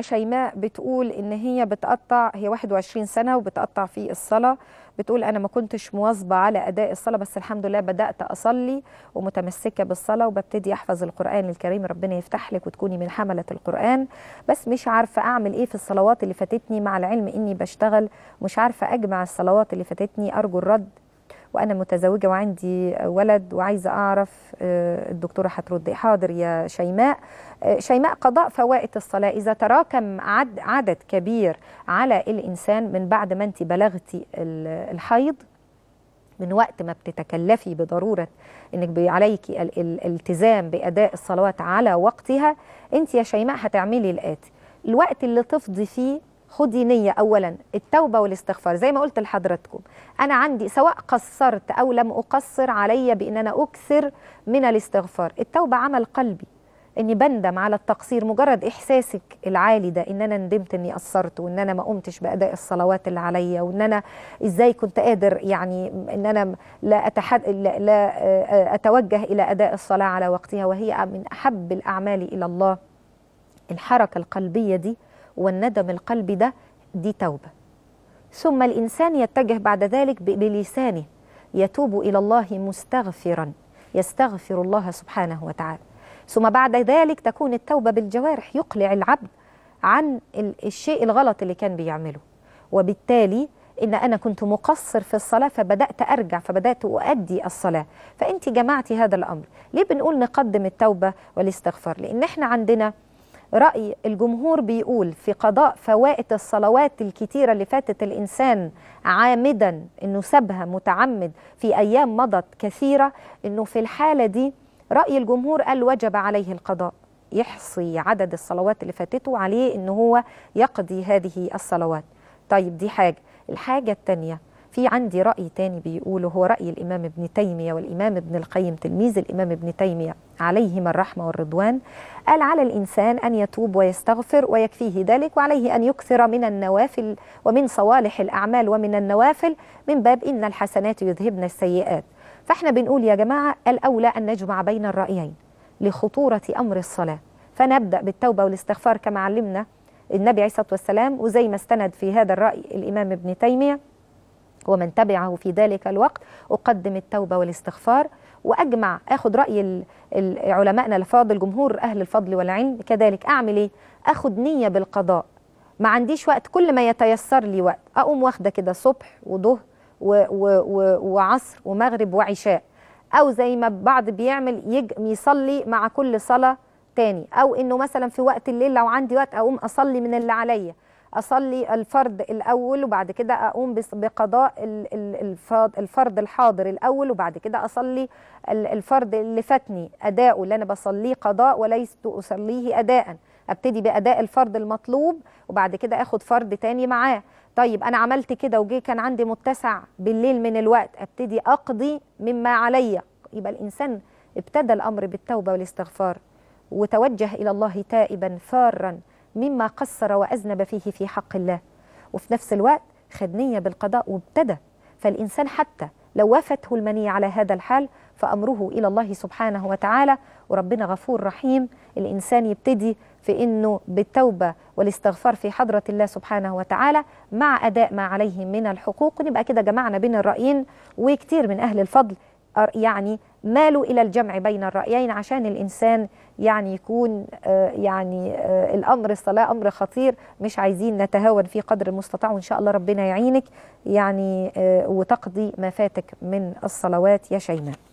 شيماء بتقول ان هي بتقطع، هي 21 سنه وبتقطع في الصلاه، بتقول انا ما كنتش مواظبه على اداء الصلاه، بس الحمد لله بدات اصلي ومتمسكه بالصلاه وببتدي احفظ القران الكريم، ربنا يفتح لك وتكوني من حمله القران، بس مش عارفه اعمل ايه في الصلوات اللي فاتتني، مع العلم اني بشتغل مش عارفه اجمع الصلوات اللي فاتتني، ارجو الرد، وانا متزوجه وعندي ولد وعايزه اعرف الدكتوره هترد. حاضر يا شيماء. شيماء، قضاء فوائت الصلاه اذا تراكم عدد كبير على الانسان من بعد ما انت بلغتي الحيض، من وقت ما بتتكلفي بضروره انك عليكي الالتزام باداء الصلوات على وقتها، انت يا شيماء هتعملي الاتي: الوقت اللي تفضي فيه خدي نية، أولا التوبة والاستغفار زي ما قلت لحضراتكم، أنا عندي سواء قصرت أو لم أقصر علي بأن أنا أكثر من الاستغفار. التوبة عمل قلبي، أني بندم على التقصير، مجرد إحساسك العالي ده أن أنا ندمت أني قصرت وأن أنا ما قمتش بأداء الصلوات اللي عليا، وأن أنا إزاي كنت قادر يعني أن أنا لا أتوجه إلى أداء الصلاة على وقتها، وهي من أحب الأعمال إلى الله. الحركة القلبية دي والندم القلبي ده دي توبة. ثم الإنسان يتجه بعد ذلك بلسانه، يتوب إلى الله مستغفرا، يستغفر الله سبحانه وتعالى. ثم بعد ذلك تكون التوبة بالجوارح، يقلع العبد عن الشيء الغلط اللي كان بيعمله، وبالتالي إن أنا كنت مقصر في الصلاة فبدأت أرجع، فبدأت أؤدي الصلاة، فأنت جمعتي هذا الأمر. ليه بنقول نقدم التوبة والاستغفار؟ لأن إحنا عندنا رأي الجمهور بيقول في قضاء فوائت الصلوات الكتيرة اللي فاتت الإنسان عامدا، إنه سابها متعمد في أيام مضت كثيرة، إنه في الحالة دي رأي الجمهور قال وجب عليه القضاء، يحصي عدد الصلوات اللي فاتته عليه إنه هو يقضي هذه الصلوات. طيب دي حاجة. الحاجة التانية، في عندي رأي تاني بيقوله هو رأي الإمام ابن تيمية والإمام ابن القيم تلميذ الإمام ابن تيمية عليهما الرحمة والرضوان، قال على الإنسان أن يتوب ويستغفر ويكفيه ذلك، وعليه أن يكثر من النوافل ومن صوالح الأعمال ومن النوافل، من باب إن الحسنات يذهبن السيئات. فإحنا بنقول يا جماعة الأولى أن نجمع بين الرأيين لخطورة أمر الصلاة، فنبدأ بالتوبة والاستغفار كما علمنا النبي عليه الصلاة والسلام، وزي ما استند في هذا الرأي الإمام ابن تيمية ومن تبعه في ذلك الوقت. أقدم التوبة والاستغفار وأجمع، أخذ رأي علمائنا الفاضل جمهور أهل الفضل والعلم، كذلك أعمل إيه؟ أخذ نية بالقضاء، ما عنديش وقت، كل ما يتيسر لي وقت أقوم واخدة كده صبح وظهر وعصر ومغرب وعشاء، أو زي ما بعض بيعمل يصلي مع كل صلاة تاني، أو إنه مثلا في وقت الليل لو عندي وقت أقوم أصلي من اللي عليا، أصلي الفرض الأول وبعد كده أقوم بقضاء الفرض الحاضر الأول، وبعد كده أصلي الفرض اللي فاتني أداؤه، اللي أنا بصليه قضاء وليست أصليه أداء، أبتدي بأداء الفرض المطلوب وبعد كده أخد فرض تاني معاه. طيب أنا عملت كده وجي كان عندي متسع بالليل من الوقت، أبتدي أقضي مما عليا. يبقى الإنسان ابتدى الأمر بالتوبة والاستغفار وتوجه إلى الله تائبا فارا مما قصر وأذنب فيه في حق الله، وفي نفس الوقت خد نية بالقضاء وابتدى. فالإنسان حتى لو وافته المنية على هذا الحال فأمره إلى الله سبحانه وتعالى، وربنا غفور رحيم. الإنسان يبتدي في إنه بالتوبة والاستغفار في حضرة الله سبحانه وتعالى مع أداء ما عليه من الحقوق. نبقى كده جمعنا بين الرأيين، وكتير من أهل الفضل يعني مالوا إلى الجمع بين الرأيين عشان الإنسان يعني يكون الأمر الصلاة أمر خطير، مش عايزين نتهاون فيه قدر المستطاع، وإن شاء الله ربنا يعينك يعني وتقضي ما فاتك من الصلوات يا شيماء.